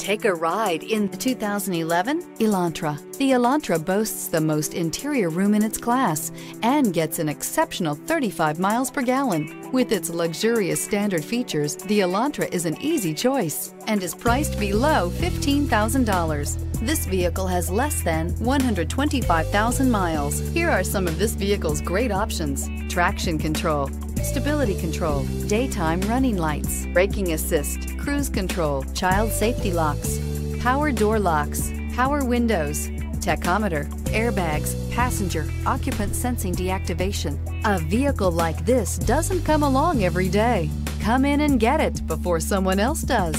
Take a ride in the 2011 Elantra. The Elantra boasts the most interior room in its class and gets an exceptional 35 miles per gallon. With its luxurious standard features, the Elantra is an easy choice and is priced below $15,000. This vehicle has less than 125,000 miles. Here are some of this vehicle's great options: traction control, stability control, daytime running lights, braking assist, cruise control, child safety locks, power door locks, power windows, tachometer, airbags, passenger occupant sensing deactivation. A vehicle like this doesn't come along every day. Come in and get it before someone else does.